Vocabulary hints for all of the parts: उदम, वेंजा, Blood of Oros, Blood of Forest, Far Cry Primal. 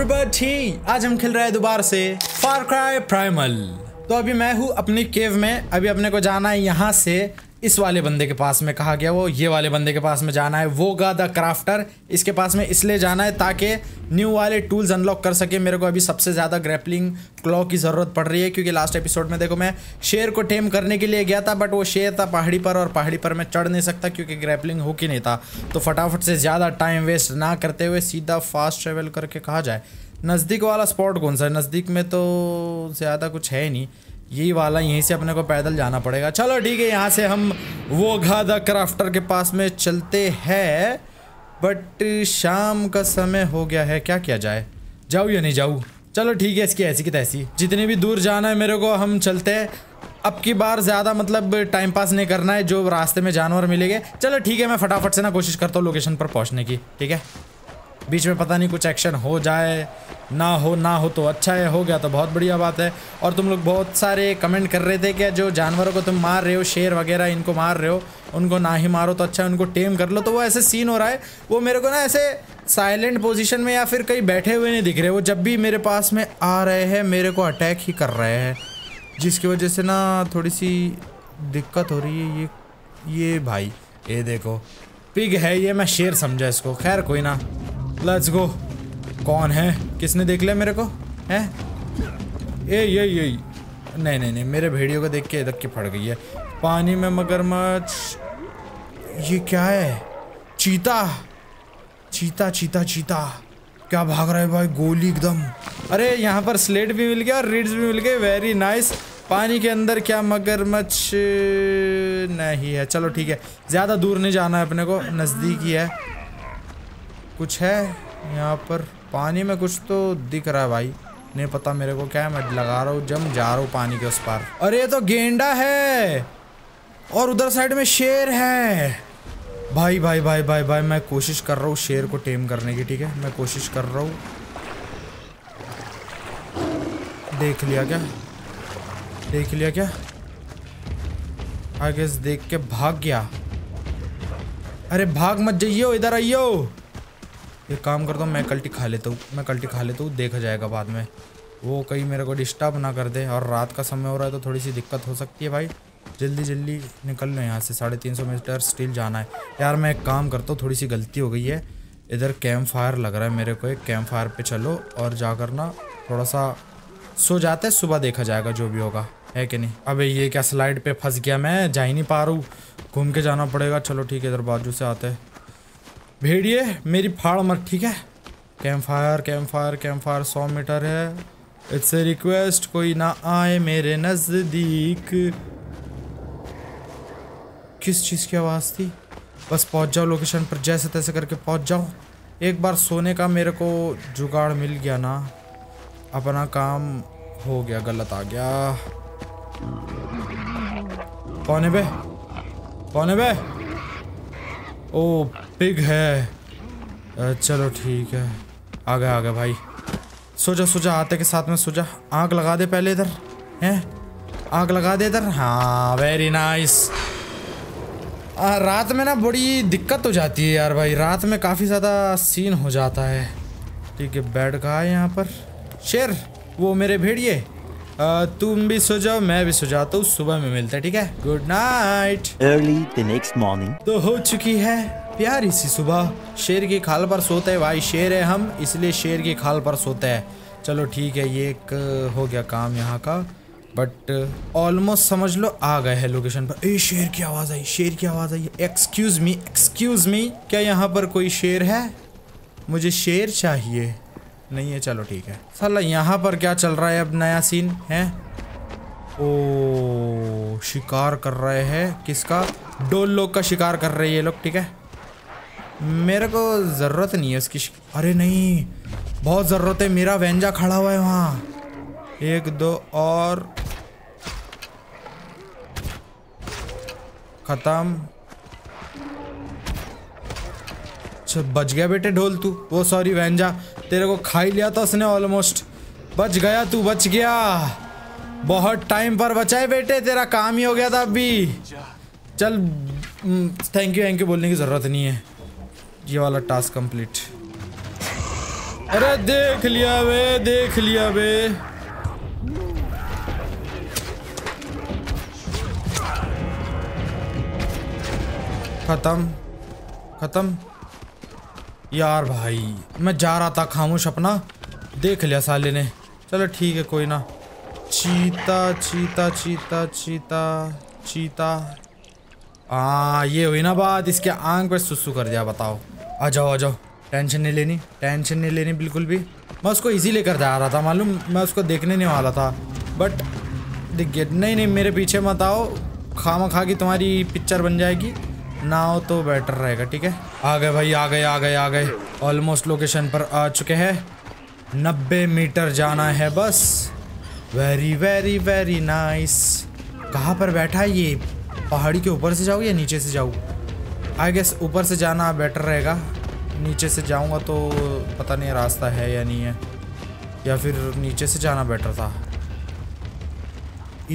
Everybody, आज हम खेल रहे हैं दोबारा से फार क्राई प्राइमल। तो अभी मैं हूँ अपनी केव में। अभी अपने को जाना है यहाँ से इस वाले बंदे के पास में, कहा गया वो ये वाले बंदे के पास में जाना है, वो गा द क्राफ्टर। इसके पास में इसलिए जाना है ताकि न्यू वाले टूल्स अनलॉक कर सके। मेरे को अभी सबसे ज़्यादा ग्रैपलिंग क्लॉ की ज़रूरत पड़ रही है, क्योंकि लास्ट एपिसोड में देखो मैं शेर को टेम करने के लिए गया था, बट वो शेर था पहाड़ी पर, और पहाड़ी पर मैं चढ़ नहीं सकता क्योंकि ग्रैपलिंग हुक ही नहीं था। तो फटाफट से ज़्यादा टाइम वेस्ट ना करते हुए सीधा फास्ट ट्रेवल करके कहा जाए नज़दीक वाला स्पॉट कौन सा है। नज़दीक में तो ज़्यादा कुछ है ही नहीं, यही वाला, यहीं से अपने को पैदल जाना पड़ेगा। चलो ठीक है, यहाँ से हम वो घा द क्राफ्टर के पास में चलते हैं। बट शाम का समय हो गया है, क्या किया जाए, जाऊँ या नहीं जाऊँ। चलो ठीक है, इसकी ऐसी की तैसी, जितनी भी दूर जाना है मेरे को हम चलते हैं। अब की बार ज़्यादा मतलब टाइम पास नहीं करना है, जो रास्ते में जानवर मिलेंगे। चलो ठीक है, मैं फटाफट से ना कोशिश करता हूँ लोकेशन पर पहुँचने की। ठीक है, बीच में पता नहीं कुछ एक्शन हो जाए ना हो तो अच्छा है, हो गया तो बहुत बढ़िया बात है। और तुम लोग बहुत सारे कमेंट कर रहे थे कि जो जानवरों को तुम मार रहे हो, शेर वगैरह इनको मार रहे हो, उनको ना ही मारो तो अच्छा है, उनको टेम कर लो। तो वो ऐसे सीन हो रहा है, वो मेरे को ना ऐसे साइलेंट पोजीशन में या फिर कहीं बैठे हुए नहीं दिख रहे। वो जब भी मेरे पास में आ रहे हैं मेरे को अटैक ही कर रहे हैं, जिसकी वजह से ना थोड़ी सी दिक्कत हो रही है। ये भाई, ये देखो पिग है, ये मैं शेर समझा इसको। खैर कोई ना, लेट्स गो। कौन है, किसने देख लिया मेरे को, हैं? ये नहीं, मेरे भेड़ियों को देख के इधर की फट गई है। पानी में मगरमच्छ, ये क्या है? चीता क्या भाग रहा है भाई, गोली एकदम। अरे यहाँ पर स्लेट भी मिल गया और रीड्स भी मिल गए, वेरी नाइस। पानी के अंदर क्या मगरमच्छ नहीं है। चलो ठीक है, ज़्यादा दूर नहीं जाना है अपने को, नज़दीक ही है। कुछ है यहाँ पर पानी में, कुछ तो दिख रहा है भाई, नहीं पता मेरे को क्या है। मैं लगा रहा हूँ जम, जा रहा हूँ पानी के उस पार। अरे ये तो गेंडा है और उधर साइड में शेर है। भाई मैं कोशिश कर रहा हूँ शेर को टेम करने की। ठीक है, मैं कोशिश कर रहा हूँ। देख लिया क्या? आगे से देख के भाग गया। अरे भाग मत जाइयो, इधर आइयो। एक काम करता हूँ, मैं कल्टी खा लेता हूँ, देखा जाएगा बाद में, वो कहीं मेरे को डिस्टर्ब ना कर दे। और रात का समय हो रहा है तो थोड़ी सी दिक्कत हो सकती है भाई। जल्दी निकल लो यहाँ से, 350 मीटर स्टिल जाना है यार। मैं एक काम करता हूँ, थोड़ी सी गलती हो गई है, इधर कैंप फायर लग रहा है मेरे को, एक कैंप फायर पर चलो और जाकर ना थोड़ा सा सो जाते हैं, सुबह देखा जाएगा जो भी होगा, है कि नहीं। अबे ये क्या, स्लाइड पर फंस गया मैं, जा ही नहीं पा रहा हूँ, घूम के जाना पड़ेगा। चलो ठीक है, इधर बाजू से आते हैं। भेड़िए मेरी फाड़ मत, ठीक है। कैम्प फायर 100 मीटर है। इट्स ए रिक्वेस्ट, कोई ना आए मेरे नज़दीक। किस चीज़ की आवाज़ थी? बस पहुंच जाओ लोकेशन पर, जैसे तैसे करके पहुंच जाओ। एक बार सोने का मेरे को जुगाड़ मिल गया ना, अपना काम हो गया, गलत आ गया। कौन है बे? ओ पिग है। चलो ठीक है, आ गया भाई। सोचा आते के साथ में सोचा। आग लगा दे पहले इधर, हैं? आग लगा दे इधर, हाँ वेरी नाइस। रात में ना बड़ी दिक्कत हो जाती है यार भाई, रात में काफ़ी ज़्यादा सीन हो जाता है। ठीक है, बैठ गया यहाँ पर शेर। वो मेरे भेड़िए, तुम भी सो जाओ, मैं भी सो जाता हूँ, सुबह में मिलते हैं। ठीक है, good night. Early the next morning. तो हो चुकी है प्यारी सी सुबह। शेर की खाल पर सोते हैं भाई, शेर है हम, इसलिए शेर की खाल पर सोते हैं। चलो ठीक है, ये एक हो गया काम यहाँ का। बट ऑलमोस्ट समझ लो आ गए हैं लोकेशन पर। ए शेर की आवाज़ आई। एक्सक्यूज़ मी, क्या यहाँ पर कोई शेर है? मुझे शेर चाहिए। नहीं है, चलो ठीक है। साला यहाँ पर क्या चल रहा है अब, नया सीन है। ओ शिकार कर रहे हैं, किसका? डोल लोग का शिकार कर रहे हैं ये लोग। ठीक है, मेरे को ज़रूरत नहीं है उसकी। अरे नहीं, बहुत ज़रूरत है। मेरा वेंजा खड़ा हुआ है वहाँ, 1 2 और ख़त्म। बच गया बेटे ढोल तू, वो सॉरी वेंजा, तेरे को खा ही लिया था उसने ऑलमोस्ट। बच गया, बहुत टाइम पर बचाए बेटे, तेरा काम ही हो गया था अभी। चल, थैंक यू बोलने की ज़रूरत नहीं है। ये वाला टास्क कंप्लीट। अरे देख लिया बे खत्म यार भाई, मैं जा रहा था खामोश अपना, देख लिया साले ने। चलो ठीक है कोई ना। चीता आ ये हुई ना बात, इसके आंख पे सुसु कर दिया। बताओ आ जाओ, टेंशन नहीं लेनी बिल्कुल भी। मैं उसको इजी लेकर जा रहा था मालूम, मैं उसको देखने नहीं वाला था बट दिख गया। नहीं मेरे पीछे मत आओ, खामा खा की तुम्हारी पिक्चर बन जाएगी, ना हो तो बेटर रहेगा। ठीक है आ गए भाई, आ गए। ऑलमोस्ट लोकेशन पर आ चुके हैं, 90 मीटर जाना है बस। Very nice. कहाँ पर बैठा है ये, पहाड़ी के ऊपर से जाऊँ या नीचे से जाऊँ? आई गेस ऊपर से जाना बेटर रहेगा, नीचे से जाऊँगा तो पता नहीं रास्ता है या नहीं है, या फिर नीचे से जाना बेटर था।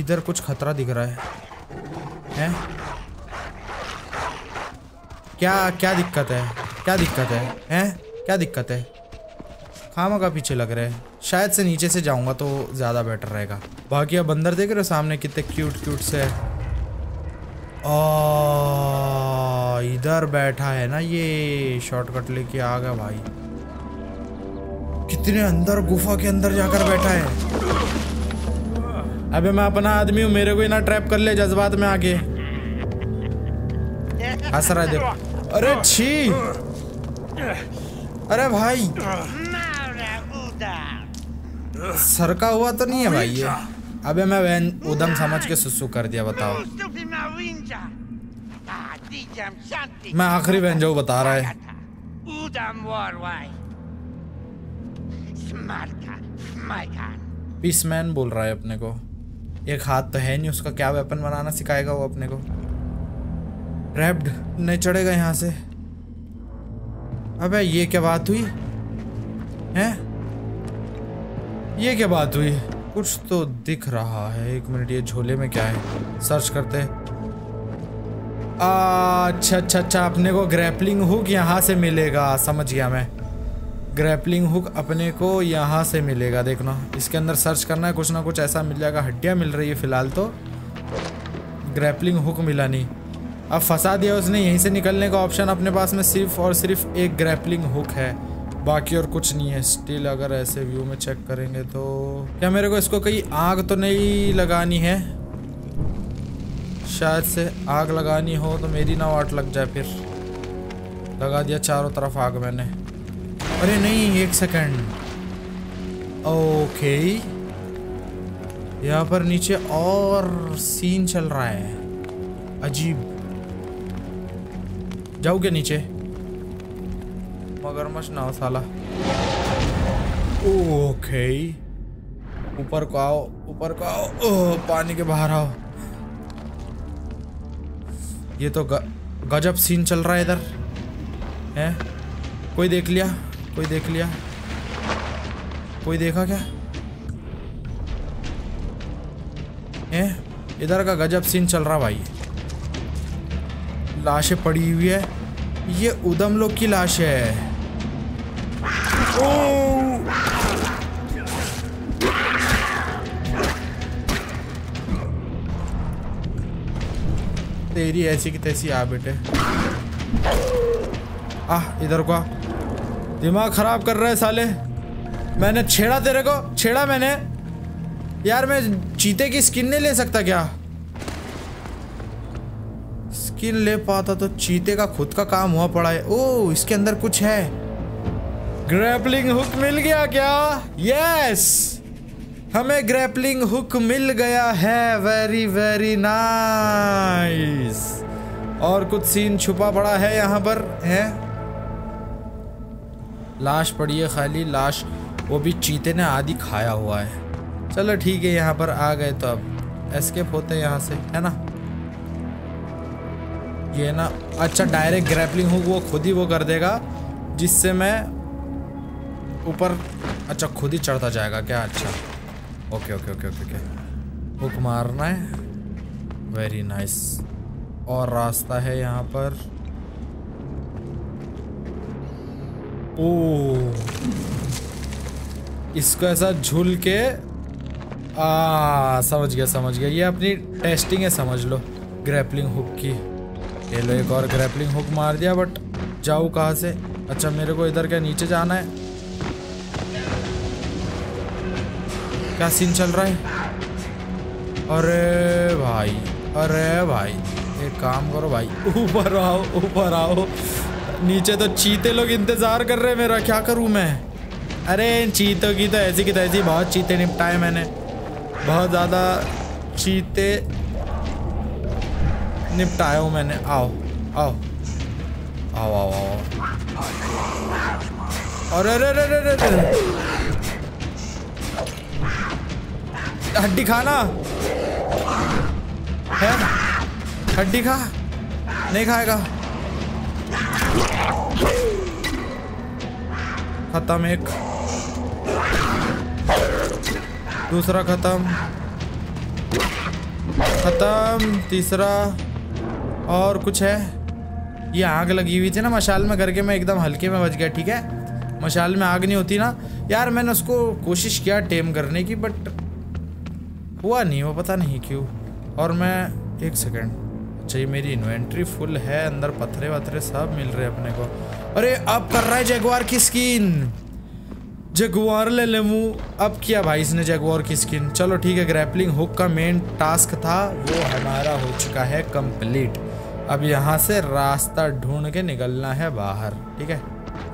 इधर कुछ खतरा दिख रहा है? क्या दिक्कत है? खामा का पीछे लग रहा है, शायद से नीचे से जाऊंगा तो ज़्यादा बेटर रहेगा। बाकी अब बंदर देख रहे हो सामने कितने क्यूट से। इधर बैठा है ना ये, शॉर्टकट लेके आ गया भाई। कितने अंदर, गुफा के अंदर जाकर बैठा है। अबे मैं अपना आदमी हूँ, मेरे को ही ना ट्रैप कर ले जज्बात में आके। हंस रहा है देखो। अरे छी, अरे भाई सरका हुआ तो नहीं है भाई ये? अबे मैं वैन उदम समझ के सुसु कर दिया। बताओ मैं आखिरी वैन जाऊँ, बता रहा है। पीसमैन बोल रहा है अपने को। एक हाथ तो है नहीं उसका, क्या वेपन बनाना सिखाएगा वो अपने को? रैप्ड नहीं चढ़ेगा यहाँ से। अबे ये क्या बात हुई है, ये क्या बात हुई? कुछ तो दिख रहा है, एक मिनट, ये झोले में क्या है? सर्च करते। अच्छा, अपने को ग्रैपलिंग हुक यहाँ से मिलेगा, समझ गया मैं। ग्रैपलिंग हुक अपने को यहाँ से मिलेगा, देखना। इसके अंदर सर्च करना है, कुछ ना कुछ ऐसा मिल जाएगा। हड्डियाँ मिल रही है फिलहाल तो, ग्रैपलिंग हुक मिला नहीं। अब फंसा दिया उसने, यहीं से निकलने का ऑप्शन अपने पास में सिर्फ और सिर्फ एक ग्रैपलिंग हुक है, बाकी और कुछ नहीं है। स्टिल अगर ऐसे व्यू में चेक करेंगे तो क्या मेरे को इसको कहीं आग तो नहीं लगानी है? शायद से आग लगानी हो तो मेरी ना वाट लग जाए। फिर लगा दिया चारों तरफ आग मैंने। अरे नहीं, एक सेकंड, ओके यहाँ पर नीचे और सीन चल रहा है अजीब। जाओ के नीचे मगरमच्छ ना हो साला। ओके ऊपर को आओ। पानी के बाहर आओ। ये तो गजब सीन चल रहा है इधर है। कोई देख लिया? कोई देखा क्या है? इधर का गजब सीन चल रहा भाई। लाशें पड़ी हुई है, ये उदम लोग की लाश है। तेरी ऐसी की तैसी आ बेटे, इधर को। दिमाग खराब कर रहे साले, मैंने छेड़ा तेरे को, छेड़ा मैंने। यार मैं चीते की स्किन नहीं ले सकता क्या? स्किन ले पाता तो चीते का खुद का काम हुआ पड़ा है। ओह इसके अंदर कुछ है, ग्रैपलिंग हुक मिल गया क्या? यस हमें ग्रैपलिंग हुक मिल गया है। Very nice. और कुछ सीन छुपा पड़ा है यहाँ पर है। लाश पड़ी है खाली, लाश वो भी चीते ने आधी खाया हुआ है। चलो ठीक है, यहाँ पर आ गए तो अब एस्केप होते हैं यहाँ से, है ना? ये ना अच्छा डायरेक्ट ग्रैपलिंग हुक वो खुद ही वो कर देगा, जिससे मैं ऊपर अच्छा खुद ही चढ़ता जाएगा क्या? अच्छा ओके। हुक मारना है, वेरी नाइस। और रास्ता है यहाँ पर। ओ इसको ऐसा झूल के समझ गया ये अपनी टेस्टिंग है समझ लो ग्रैपलिंग हुक की। ये लो एक और ग्रैपलिंग हुक मार दिया, बट जाऊँ कहाँ से? अच्छा मेरे को इधर क्या नीचे जाना है? क्या सीन चल रहा है? अरे भाई एक काम करो भाई, ऊपर आओ। नीचे तो चीते लोग इंतज़ार कर रहे हैं मेरा, क्या करूँ मैं? अरे इन चीतों की तो ऐसी की तैसी बहुत चीते निपटाए मैंने, बहुत ज़्यादा चीते निपटाए हूँ मैंने। आओ। और अरे हड्डी खाना है? हड्डी खा, नहीं खाएगा? खत्म एक, दूसरा खत्म, तीसरा। और कुछ है? ये आग लगी हुई थी ना मशाल में करके, मैं एकदम हल्के में बच गया। ठीक है मशाल में आग नहीं होती ना यार, मैंने उसको कोशिश किया टेम करने की बट हुआ नहीं, वो पता नहीं क्यों। और मैं एक सेकंड, अच्छा ये मेरी इन्वेंट्री फुल है, अंदर पत्थरे वथरे सब मिल रहे अपने को। अरे अब कर रहा है जगुआर की स्किन, जगुआर ले लेमू। अब किया भाई इसने जगुआर की स्किन। चलो ठीक है, ग्रैपलिंग हुक का मेन टास्क था वो हमारा हो चुका है कंप्लीट। अब यहाँ से रास्ता ढूंढ के निकलना है बाहर। ठीक है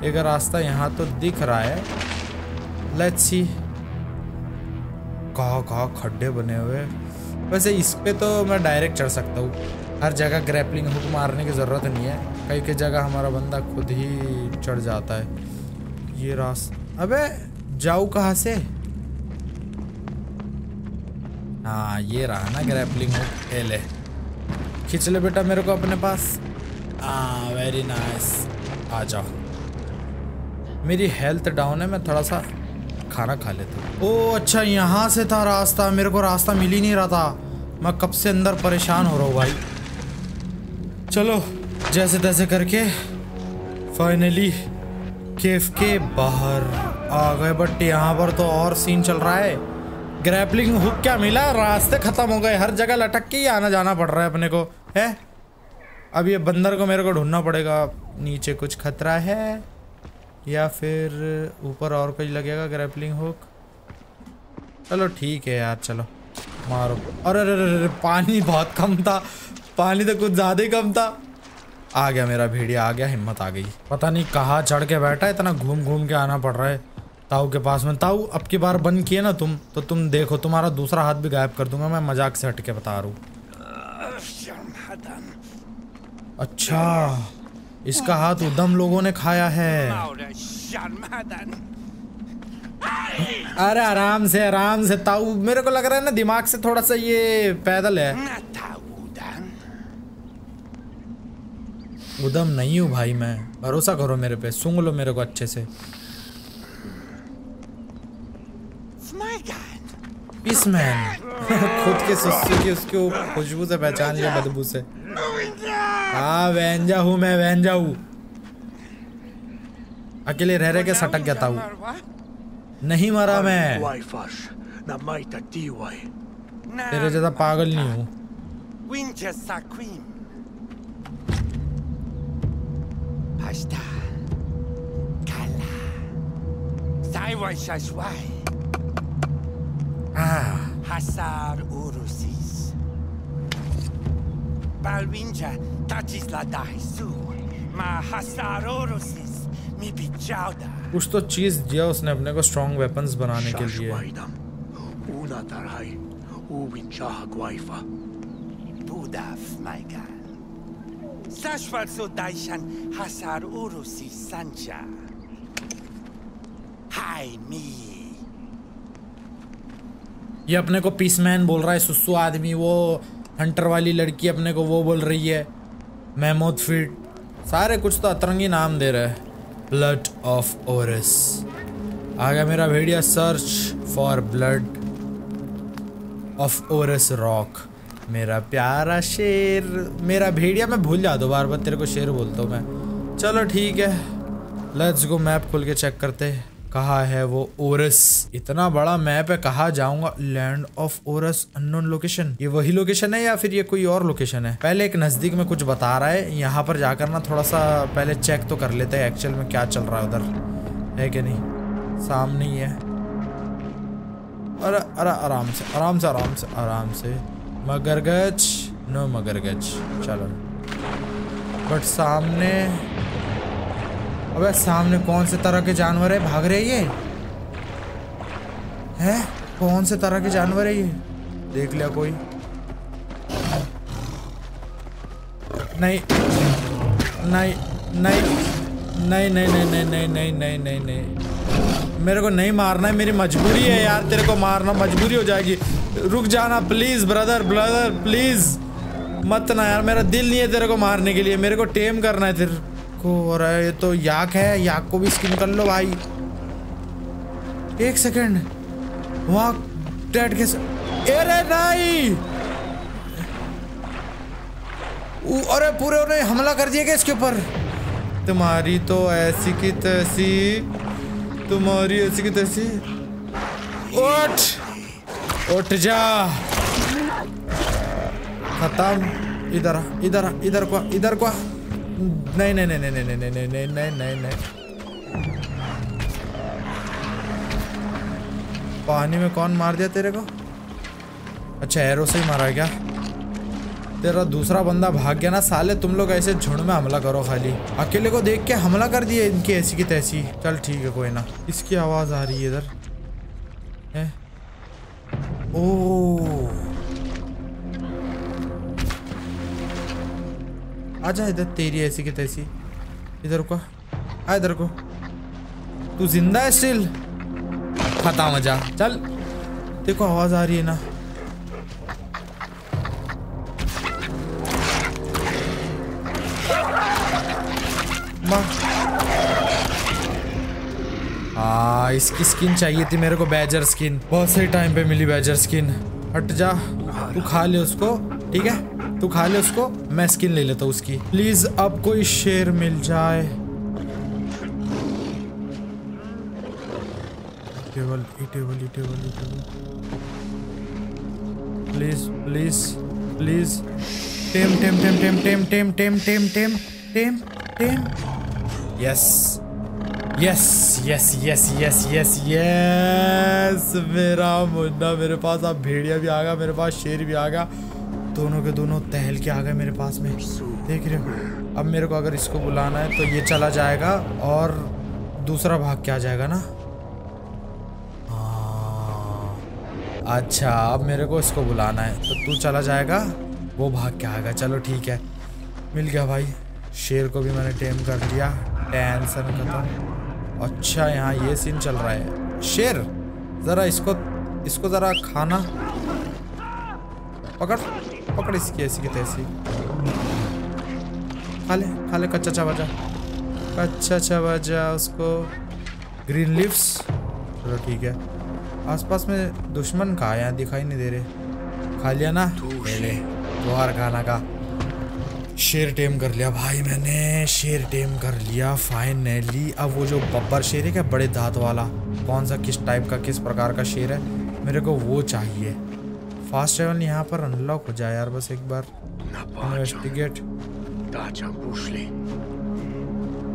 एक रास्ता यहाँ तो दिख रहा है, लेट्स सी कहाँ खड्डे बने हुए। वैसे इस पे तो मैं डायरेक्ट चढ़ सकता हूँ, हर जगह ग्रैपलिंग हुक मारने की ज़रूरत नहीं है, कई कई जगह हमारा बंदा खुद ही चढ़ जाता है। ये रास्ता, अबे जाऊँ कहाँ से? हाँ ये रहा ना ग्रैपलिंग हुक, ले खींच ले बेटा मेरे को अपने पास। वेरी नाइस, आ जाओ। मेरी हेल्थ डाउन है, मैं थोड़ा सा खाना खा लेता हूँ। ओह अच्छा यहाँ से था रास्ता, मेरे को रास्ता मिल ही नहीं रहा था, मैं कब से अंदर परेशान हो रहा हूँ भाई। चलो जैसे तैसे करके फाइनली केव के बाहर आ गए, बट यहाँ पर तो और सीन चल रहा है। ग्रैपलिंग हुक क्या मिला, रास्ते ख़त्म हो गए, हर जगह लटक के ही आना जाना पड़ रहा है अपने को है। अब ये बंदर को मेरे को ढूंढना पड़ेगा, नीचे कुछ खतरा है या फिर ऊपर और कुछ लगेगा ग्रैपलिंग हुक। चलो ठीक है यार, चलो मारो। अरे पानी बहुत कम था, पानी तो कुछ ज़्यादा ही कम था। आ गया मेरा भेड़िया, आ गया, हिम्मत आ गई। पता नहीं कहाँ चढ़ के बैठा है, इतना घूम घूम के आना पड़ रहा है। ताऊ के पास में, ताऊ अब की बार बंद किए ना तुम तो, तुम देखो तुम्हारा दूसरा हाथ भी गायब कर दूंगा मैं, मजाक से हट के बता रहा हूँ। अच्छा इसका हाथ उधम लोगों ने खाया है। अरे आराम से ताऊ, मेरे को लग रहा है ना दिमाग से थोड़ा सा ये पैदल है। उदम नहीं हूँ भाई मैं, भरोसा करो मेरे पे, सूंघ लो मेरे को अच्छे से। पिसमैन खुद के सुस्सू की उसको खुशबू से पहचान लिया, बदबू से। हाँ वेंजा हूँ मैं, वेंजा हूँ। अकेले रह रहे के सटक गया ताऊ। नहीं मरा मैं, तेरे जैसा पागल नहीं हूँ। कुछ तो चीज दिया उसने अपने को स्ट्रॉन्ग वेपन्स बनाने के लिए। ये अपने को पीसमैन बोल रहा है, सुसु आदमी, वो हंटर वाली लड़की अपने को वो बोल रही है, महमूद फिट, सारे कुछ तो अतरंगी नाम दे रहे हैं। ब्लड ऑफ ओरस, आ गया मेरा भेड़िया। Search for blood of Oros rock, मेरा प्यारा शेर, मेरा भेड़िया। मैं भूल जाता हूँ बार तेरे को शेर बोलता हूँ मैं। चलो ठीक है, लेट्स गो, मैप खोल के चेक करते हैं। कहाँ है वो ओरस, इतना बड़ा मैप है कहाँ जाऊंगा। Land of Oros unknown location, ये वही लोकेशन है या फिर ये कोई और लोकेशन है। पहले एक नजदीक में कुछ बता रहा है, यहाँ पर जाकर ना थोड़ा सा पहले चेक तो कर लेते हैं एक्चुअल में क्या चल रहा है उधर है कि नहीं। सामने ही है, अरे अरे आराम से आराम से आराम से आराम से। मगरगच्छ, नो मगरगच्छ, चलो। बट सामने, अबे सामने कौन से तरह के जानवर है भाग रहे ये हैं, कौन से तरह के जानवर है ये। देख लिया कोई नहीं नहीं नहीं नहीं नहीं नहीं नहीं नहीं नहीं नहीं नहीं, मेरे को नहीं मारना है, मेरी मजबूरी है यार, तेरे को मारना मजबूरी हो जाएगी। रुक जाना प्लीज ब्रदर, ब्रदर प्लीज मत ना यार, मेरा दिल नहीं है तेरे को मारने के लिए, मेरे को टेम करना है तेरे को। और ये तो याक है, याक को भी स्किन कर लो भाई। एक सेकेंड, वहाँ डैड कैसे, अरे नहीं, अरे पूरे उन्हें हमला कर दिया क्या इसके ऊपर। तुम्हारी तो ऐसी की तैसी, तुम्हारी ऐसी की तैसी। उठ उठ जा, खत्म। इधर इधर इधर को, इधर को, नहीं नहीं नहीं नहीं नहीं नहीं नहीं नहीं नहीं नहीं नहीं। पानी में कौन मार दिया तेरे को? अच्छा एरो से ही मारा है क्या? तेरा दूसरा बंदा भाग गया ना साले। तुम लोग ऐसे झुंड में हमला करो, खाली अकेले को देख के हमला कर दिए इनकी ऐसी की तैसी। चल ठीक है कोई ना। इसकी आवाज आ रही है इधर है। ओ आजा इधर, तेरी ऐसी की तैसी। इधर को आ, इधर को, तू जिंदा है स्टिल, खत्म हो जा। चल देखो आवाज आ रही है ना। हाँ इसकी स्किन चाहिए थी मेरे को, बैजर स्किन। बहुत सही टाइम पे मिली बैजर स्किन। हट जा, तू खा ले उसको, ठीक है तू खा ले उसको, मैं स्किन ले लेता हूँ उसकी। प्लीज अब कोई शेर मिल जाए। Table table table table, please please please. Tame tame tame tame tame tame tame tame tame tame tame. Yes yes yes yes yes yes yes, मेरा मुन्ना मेरे पास। अब भेड़िया भी आ गया मेरे पास, शेर भी आ गया, दोनों के दोनों टहल के आ गए मेरे पास में। देख रहे हो, अब मेरे को अगर इसको बुलाना है तो ये चला जाएगा और दूसरा भाग क्या जाएगा ना। हाँ अच्छा, अब मेरे को इसको बुलाना है तो तू चला जाएगा, वो भाग के आएगा। चलो ठीक है, मिल गया भाई। शेर को भी मैंने टेम कर दिया, टेंशन खत्म। अच्छा यहाँ ये सीन चल रहा है। शेर जरा इसको, इसको जरा खाना, पकड़ पकड़ इसकी ऐसी की तैसी। खा ले कच्चा चबाजा, कच्चा चबाजा उसको। ग्रीन लीव्स, चलो ठीक है। आसपास में दुश्मन कहाँ है, दिखाई नहीं दे रहे। खा लिया ना, ले ले दोबारा खाना का। शेर टेम कर लिया भाई मैंने, शेर टेम कर लिया फाइनली। अब वो जो बब्बर शेर है क्या, बड़े दांत वाला, कौन सा किस टाइप का किस प्रकार का शेर है, मेरे को वो चाहिए। फास्ट ट्रेवल यहाँ पर अनलॉक हो जाए यार, बस एक बार इन्वेस्टिगेट।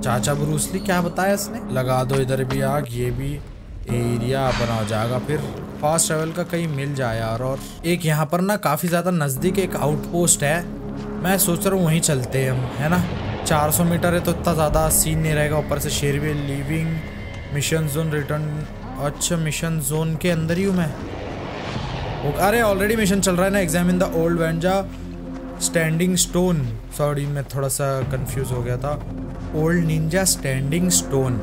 चाचा ब्रूसली क्या बताया उसने। लगा दो इधर भी आग, ये भी एरिया अपना हो जाएगा फिर। फास्ट ट्रेवल का कहीं मिल जाए यार। और एक यहाँ पर ना काफ़ी ज़्यादा नज़दीक एक आउटपोस्ट है, मैं सोच रहा हूँ वहीं चलते हैं हम, है ना। 400 मीटर है तो इतना ज़्यादा सीन नहीं रहेगा। ऊपर से शेर भी। लिविंग मिशन जोन रिटर्न, अच्छा मिशन जोन के अंदर ही हूँ मैं। अरे ऑलरेडी मिशन चल रहा है ना, examine the old वेंजा standing stone. Sorry मैं थोड़ा सा कंफ्यूज हो गया था, old ninja standing stone.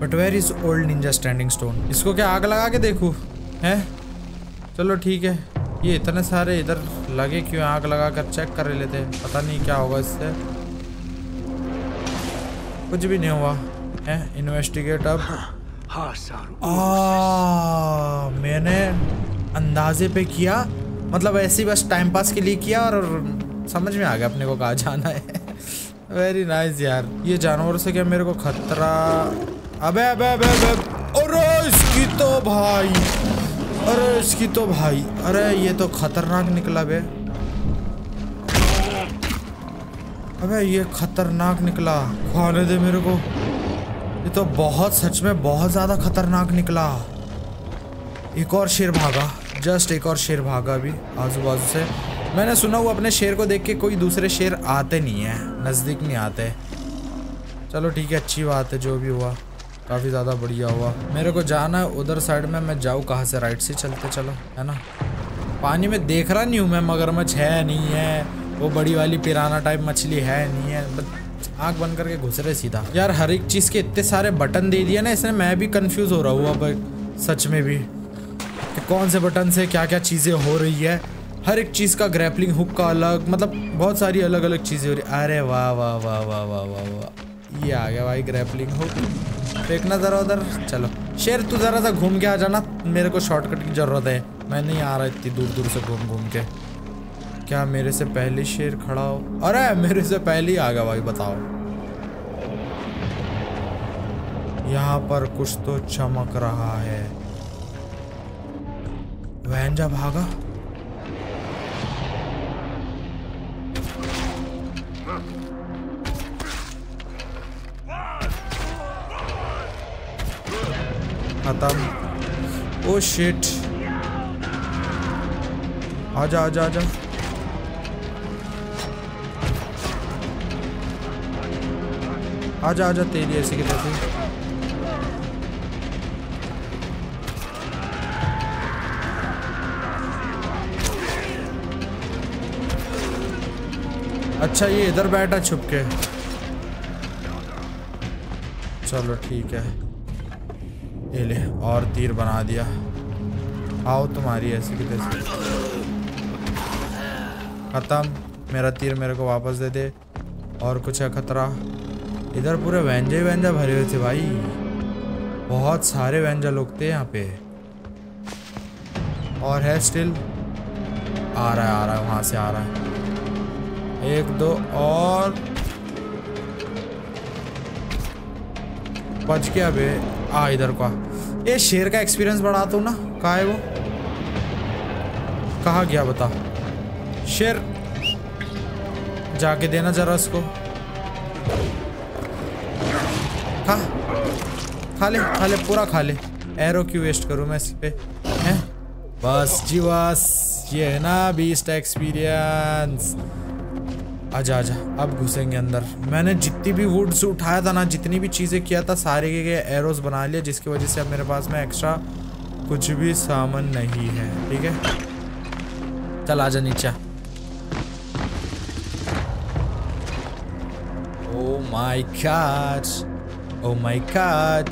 But where is old ninja standing stone. इसको क्या आग लगा के देखूँ है। चलो ठीक है, ये इतने सारे इधर लगे क्यों, आग लगा कर चेक कर लेते हैं, पता नहीं क्या होगा इससे। कुछ भी नहीं हुआ है। इन्वेस्टिगेट अब। मैंने अंदाजे पे किया, मतलब ऐसे ही बस टाइम पास के लिए किया और समझ में आ गया अपने को कहाँ जाना है। वेरी नाइस यार। ये जानवरों से क्या मेरे को खतरा। अबे अबे अबे, अबे, अबे। और तो भाई, अरे इसकी तो भाई, अरे ये तो खतरनाक निकला बे। अबे ये खतरनाक निकला, खाने दे मेरे को। ये तो बहुत, सच में बहुत ज़्यादा खतरनाक निकला। एक और शेर भागा, जस्ट एक और शेर भागा अभी आजू बाजू से। मैंने सुना वो अपने शेर को देख के कोई दूसरे शेर आते नहीं हैं, नज़दीक नहीं आते। चलो ठीक है, अच्छी बात है, जो भी हुआ काफ़ी ज़्यादा बढ़िया हुआ। मेरे को जाना है उधर साइड में। मैं जाऊँ कहाँ से? राइट से चलते चलो, है ना। पानी में देख रहा नहीं हूँ मैं, मगरमच्छ है नहीं है, वो बड़ी वाली पिराना टाइप मछली है नहीं है, बस आँख बंद करके घुस रहे सीधा। यार हर एक चीज़ के इतने सारे बटन दे दिए ना इसने, मैं भी कन्फ्यूज़ हो रहा हूँ अब सच में भी कि कौन से बटन से क्या क्या चीज़ें हो रही है। हर एक चीज़ का ग्रैपलिंग हुक का अलग, मतलब बहुत सारी अलग अलग चीज़ें हो रही। अरे वाह वाह वाह वाह वाह वाह वाह, ये आ गया भाई ग्रैपलिंग हुक। देखना जरा उधर। चलो शेर तू जरा सा घूम के आ जाना, मेरे को शॉर्टकट की ज़रूरत है, मैं नहीं आ रहा इतनी दूर दूर से घूम घूम के। क्या मेरे से पहले शेर खड़ा हो? अरे मेरे से पहले ही आ गया भाई, बताओ। यहाँ पर कुछ तो चमक रहा है। वैंजा भागा, खत्म। ओ शिट, आजा आजा आजा। आजा आजा तेरी ऐसी की तैसी। अच्छा ये इधर बैठा छुपके, चलो ठीक है। ये ले, और तीर बना दिया। आओ तुम्हारी ऐसी की तैसी। खत्म, मेरा तीर मेरे को वापस दे दे। और कुछ है खतरा? इधर पूरे वैंजे वैंजा भरे हुए थे भाई, बहुत सारे वैंजा लोग थे यहाँ पे। और है स्टिल, आ रहा है आ रहा है, वहाँ से आ रहा है। एक दो और बच गया बे। आ इधर का ये शेर का एक्सपीरियंस बढ़ाता हूँ ना। कहाँ है वो? कहाँ गया बता शेर? जाके देना जरा उसको। खा, खा ले पूरा खा ले। एरो क्यों वेस्ट करूँ मैं इस पे, हैं? बस जी बस, ये है ना 20 का एक्सपीरियंस। आजा आजा, अब घुसेंगे अंदर। मैंने जितनी भी वुड से उठाया था ना, जितनी भी चीज़ें किया था, सारे के एरोस बना लिए, जिसकी वजह से अब मेरे पास में एक्स्ट्रा कुछ भी सामान नहीं है। ठीक है चल आजा नीचे। Oh my god,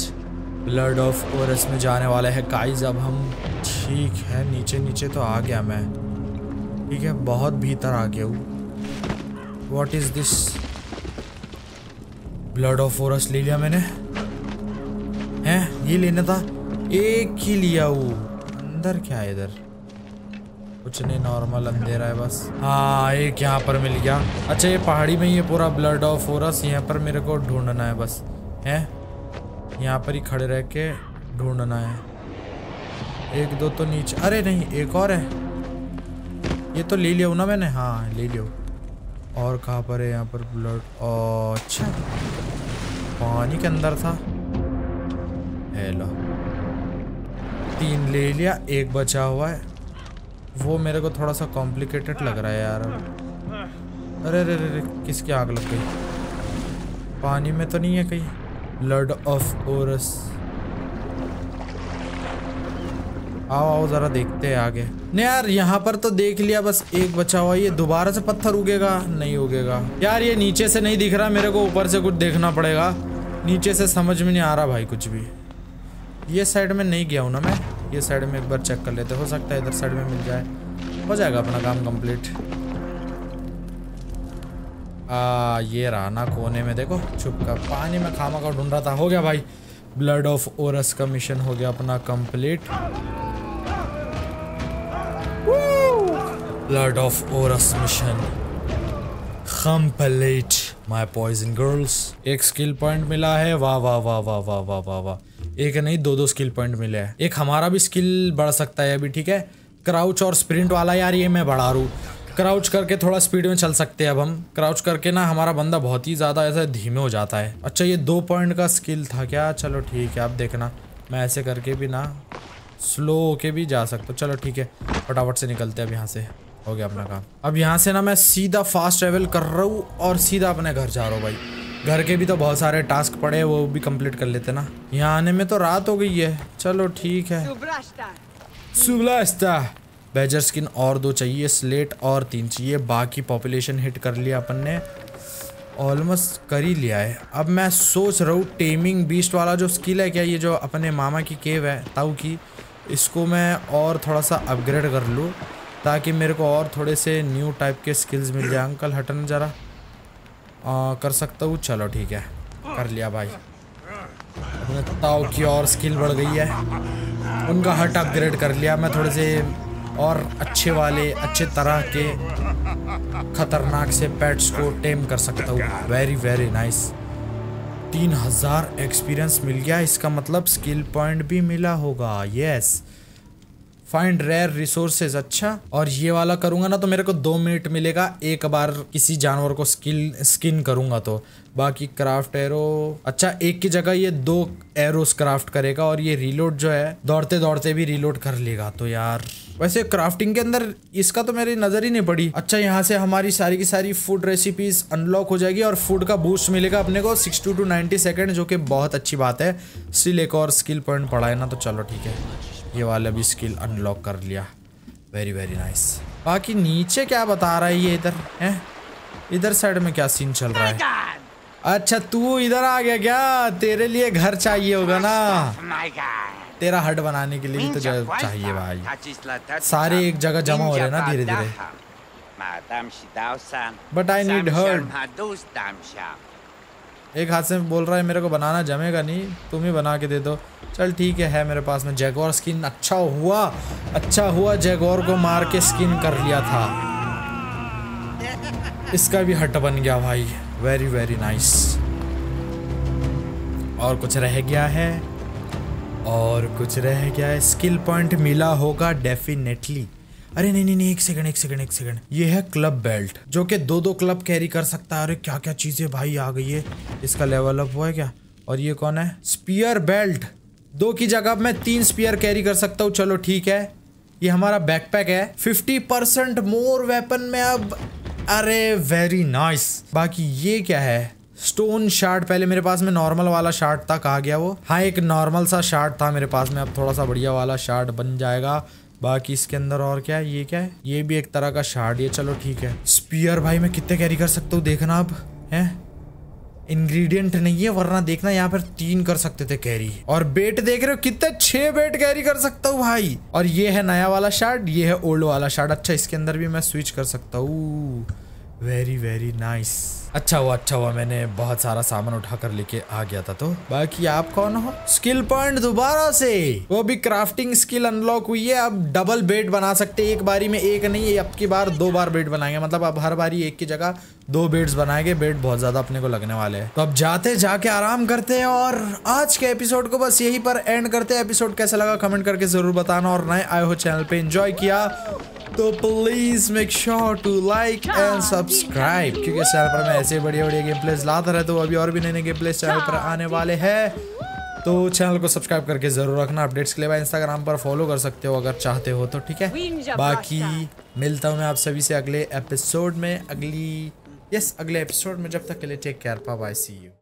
blood of Oros में जाने वाले हैं गाइस अब हम। ठीक है नीचे, नीचे तो आ गया मैं, ठीक है बहुत भीतर आ गया हूँ। What is this? Blood of Forest ले लिया मैंने, हैं? ये लेना था, एक ही लिया वो। अंदर क्या है? इधर कुछ नहीं, नॉर्मल अंधेरा है बस। हाँ एक यहाँ पर मिल गया। अच्छा ये पहाड़ी में ये पूरा Blood of Forest, यहाँ पर मेरे को ढूंढना है बस, हैं? यहाँ पर ही खड़े रह के ढूंढना है। एक दो तो नीचे, अरे नहीं एक और है, ये तो ले लिया ना मैंने। हाँ ले लिया। और कहाँ पर है यहाँ पर ब्लड? अच्छा पानी के अंदर था। हेलो, तीन ले लिया, एक बचा हुआ है, वो मेरे को थोड़ा सा कॉम्प्लिकेटेड लग रहा है यार। अरे अरे अरे किसकी आग लग गई? पानी में तो नहीं है कहीं? ब्लड ऑफ ओरस, आओ आओ जरा देखते हैं आगे। नहीं यार यहाँ पर तो देख लिया, बस एक बचा हुआ। ये दोबारा से पत्थर उगेगा? नहीं उगेगा यार, ये नीचे से नहीं दिख रहा मेरे को, ऊपर से कुछ देखना पड़ेगा। नीचे से समझ में नहीं आ रहा भाई कुछ भी। ये साइड में नहीं गया हूँ ना मैं, ये साइड में एक बार चेक कर लेते, हो सकता है इधर साइड में मिल जाए, हो जाएगा अपना काम कम्प्लीट। ये रहा ना कोने में, देखो छुपका। पानी में खामा का ढूंढ रहा था, हो गया भाई। ब्लड ऑफ ओरस का मिशन हो गया अपना complete. Blood of Oros mission complete my poison girls। एक skill point मिला है, वाह वाह वाह वाह वाह वाह वाह वाह। एक नहीं दो दो स्किल पॉइंट मिले हैं। एक हमारा भी स्किल बढ़ सकता है अभी, ठीक है। क्राउच और स्प्रिंट वाला यार ये मैं बढ़ा रहा हूँ। क्राउच करके थोड़ा स्पीड में चल सकते हैं अब हम। क्राउच करके ना हमारा बंदा बहुत ही ज़्यादा ऐसा धीमे हो जाता है। अच्छा ये 2 पॉइंट का स्किल था क्या? चलो ठीक है, आप देखना मैं ऐसे करके भी ना स्लो होके भी जा सकता हूँ। चलो ठीक है, फटाफट से निकलते हैं अब यहाँ से। हो गया अपना काम। अब यहाँ से ना मैं सीधा फास्ट ट्रेवल कर रहा हूँ और सीधा अपने घर जा रहा हूँ भाई। घर के भी तो बहुत सारे टास्क पड़े हैं, वो भी कंप्लीट कर लेते ना। यहाँ आने में तो रात हो गई है। चलो ठीक है। सुब्लास्ता बेजर स्किन और 2 चाहिए, स्लेट और 3 चाहिए। बाकी पॉपुलेशन हिट कर लिया अपन ने, ऑलमोस्ट कर ही लिया है। अब मैं सोच रहा हूँ टेमिंग बीस्ट वाला जो स्किल है क्या, ये जो अपने मामा की केव है ताऊ की, इसको मैं और थोड़ा सा अपग्रेड कर लूँ ताकि मेरे को और थोड़े से न्यू टाइप के स्किल्स मिल जाए। अंकल हटन ज़रा, कर सकता हूँ। चलो ठीक है, कर लिया भाई। अपने ताऊ की और स्किल बढ़ गई है, उनका हट अपग्रेड कर लिया। मैं थोड़े से और अच्छे वाले, अच्छे तरह के खतरनाक से पेट्स को टेम कर सकता हूँ। Very very nice. 3000 एक्सपीरियंस मिल गया, इसका मतलब स्किल पॉइंट भी मिला होगा। Yes, find rare resources. अच्छा, और ये वाला करूँगा ना तो मेरे को 2 मिनट मिलेगा एक बार किसी जानवर को स्किन करूँगा तो। बाकी क्राफ्ट एरो, अच्छा एक की जगह ये 2 एरोस क्राफ्ट करेगा और ये रीलोड जो है दौड़ते दौड़ते भी रीलोड कर लेगा। तो यार वैसे क्राफ्टिंग के अंदर इसका तो मेरी नज़र ही नहीं पड़ी। अच्छा यहाँ से हमारी सारी की सारी फूड रेसिपीज अनलॉक हो जाएगी और फूड का बूस्ट मिलेगा अपने को 60 to 90 सेकेंड, जो कि बहुत अच्छी बात है। स्टिल एक और स्किल पॉइंट पड़ा है ना, तो चलो ठीक है, ये वाला भी स्किल अनलॉक कर लिया। Very very nice. बाकी नीचे क्या बता रहा है ये, इधर है, इधर साइड में क्या सीन चल रहा है? अच्छा तू इधर आ गया क्या? तेरे लिए घर चाहिए होगा ना, तेरा हट बनाने के लिए तो चाहिए भाई। सारे एक जगह जमा हो रहे ना धीरे धीरे। बट आई नीड हट। एक हाथ से बोल रहा है मेरे को बनाना जमेगा नहीं, तुम ही बना के दे दो। चल ठीक है मेरे पास में जैगवार स्किन। अच्छा हुआ जैगवार को मार के स्किन कर लिया था। इसका भी हट बन गया भाई। Very very nice. और कुछ रह गया है? और कुछ रह गया है। स्किल पॉइंट मिला होगा डेफिनेटली। अरे नहीं नहीं नहीं, एक सेकंड, ये है क्लब बेल्ट जो कि 2 क्लब कैरी कर सकता है। अरे क्या क्या चीज़ें भाई आ गई है। इसका लेवल अप हुआ है क्या? और ये कौन है? Spear belt. 2 की जगह मैं 3 स्पीयर कैरी कर सकता हूँ। चलो ठीक है, ये हमारा बैकपैक है। 50% मोर वेपन में अब। अरे वेरी नाइस। बाकी ये क्या है? Stone shard. पहले मेरे पास में नॉर्मल वाला शार्ट था, कहाँ गया वो? हाँ एक नॉर्मल सा शार्ट था मेरे पास में, अब थोड़ा सा बढ़िया वाला शार्ट बन जाएगा। बाकी इसके अंदर और क्या है? ये क्या है? ये भी एक तरह का शार्ड है। चलो ठीक है। स्पीयर भाई मैं कितने कैरी कर सकता हूँ देखना अब है। इंग्रेडिएंट नहीं है वरना देखना यहाँ पर 3 कर सकते थे कैरी। और बेट देख रहे हो कितने, 6 बेट कैरी कर सकता हूँ भाई। और ये है नया वाला शार्ड, ये है ओल्ड वाला शार्ड। अच्छा इसके अंदर भी मैं स्विच कर सकता हूँ। Very very nice. अच्छा हुआ मैंने बहुत सारा सामान उठा कर लेके आ गया था। तो बाकी आप कौन हो? स्किल पॉइंट दोबारा से, वो भी क्राफ्टिंग स्किल अनलॉक हुई है। अब डबल बेड बना सकते हैं एक बारी में। एक नहीं, अब की बार 2 बार बेड बनाएंगे, मतलब अब हर बारी एक की जगह 2 बेड्स बनाएंगे। बेड बहुत ज्यादा अपने को लगने वाले हैं। तो अब जाके आराम करते हैं और आज के एपिसोड को बस यहीं पर एंड करते हैं। एपिसोड कैसा लगा कमेंट करके जरूर बताना, और नए आए हो चैनल पे एंजॉय किया तो please make sure to like and subscribe, क्योंकि इस चैनल पर मैं ऐसे बढ़िया गेम प्लेस लाता रहता हूँ। अभी और भी नए गेम प्लेस चैनल पर आने वाले हैं, तो चैनल को सब्सक्राइब करके जरूर रखना। अपडेट्स के लिए भाई इंस्टाग्राम पर फॉलो कर सकते हो अगर चाहते हो तो, ठीक है। बाकी मिलता हूँ मैं आप सभी से अगले एपिसोड में, अगले एपिसोड में। जब तक के लिए take care, bye bye, see you.